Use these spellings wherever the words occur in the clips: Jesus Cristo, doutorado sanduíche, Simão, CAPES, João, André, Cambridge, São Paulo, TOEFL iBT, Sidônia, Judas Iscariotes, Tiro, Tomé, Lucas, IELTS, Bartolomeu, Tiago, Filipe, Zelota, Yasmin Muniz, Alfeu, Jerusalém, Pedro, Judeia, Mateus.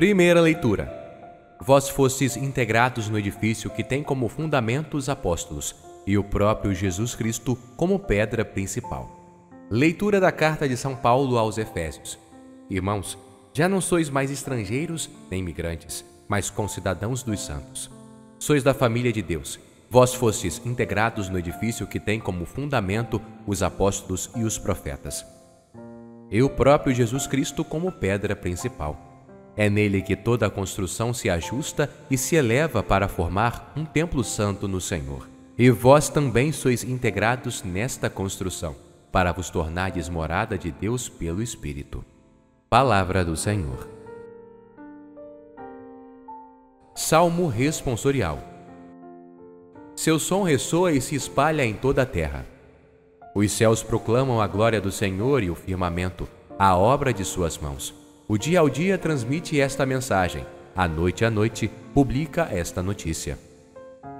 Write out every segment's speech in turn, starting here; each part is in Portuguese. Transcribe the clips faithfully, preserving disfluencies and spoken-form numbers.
Primeira leitura. Vós fostes integrados no edifício que tem como fundamento os apóstolos e o próprio Jesus Cristo como pedra principal. Leitura da carta de São Paulo aos Efésios. Irmãos, já não sois mais estrangeiros nem migrantes, mas concidadãos dos santos. Sois da família de Deus. Vós fostes integrados no edifício que tem como fundamento os apóstolos e os profetas. E o próprio Jesus Cristo como pedra principal. É nele que toda a construção se ajusta e se eleva para formar um templo santo no Senhor. E vós também sois integrados nesta construção, para vos tornardes morada de Deus pelo Espírito. Palavra do Senhor. Salmo responsorial. Seu som ressoa e se espalha em toda a terra. Os céus proclamam a glória do Senhor e o firmamento, a obra de suas mãos. O dia ao dia transmite esta mensagem, a noite à noite publica esta notícia.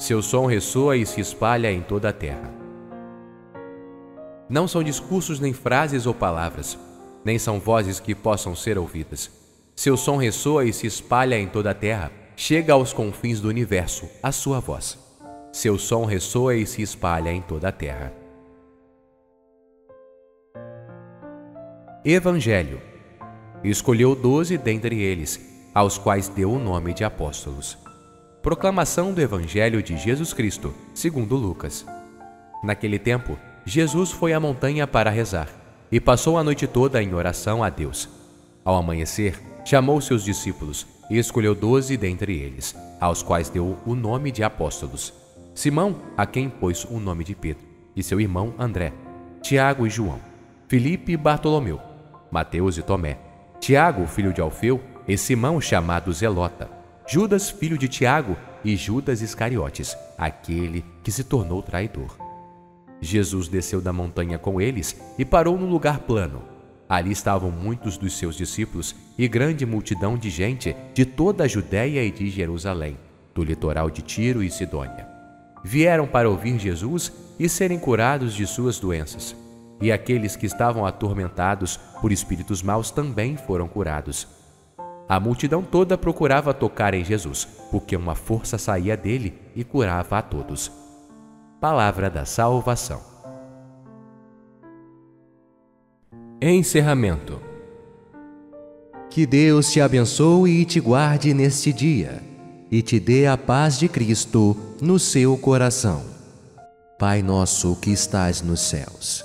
Seu som ressoa e se espalha em toda a terra. Não são discursos nem frases ou palavras, nem são vozes que possam ser ouvidas. Seu som ressoa e se espalha em toda a terra, chega aos confins do universo, a sua voz. Seu som ressoa e se espalha em toda a terra. Evangelho. Escolheu doze dentre eles, aos quais deu o nome de apóstolos. Proclamação do Evangelho de Jesus Cristo, segundo Lucas. Naquele tempo, Jesus foi à montanha para rezar, e passou a noite toda em oração a Deus. Ao amanhecer, chamou seus discípulos e escolheu doze dentre eles, aos quais deu o nome de apóstolos. Simão, a quem pôs o nome de Pedro, e seu irmão André, Tiago e João, Filipe e Bartolomeu, Mateus e Tomé, Tiago, filho de Alfeu, e Simão, chamado Zelota, Judas, filho de Tiago, e Judas Iscariotes, aquele que se tornou traidor. Jesus desceu da montanha com eles e parou num lugar plano. Ali estavam muitos dos seus discípulos e grande multidão de gente de toda a Judeia e de Jerusalém, do litoral de Tiro e Sidônia. Vieram para ouvir Jesus e serem curados de suas doenças. E aqueles que estavam atormentados por espíritos maus também foram curados. A multidão toda procurava tocar em Jesus, porque uma força saía dele e curava a todos. Palavra da salvação. Encerramento. Que Deus te abençoe e te guarde neste dia, e te dê a paz de Cristo no seu coração. Pai nosso que estás nos céus,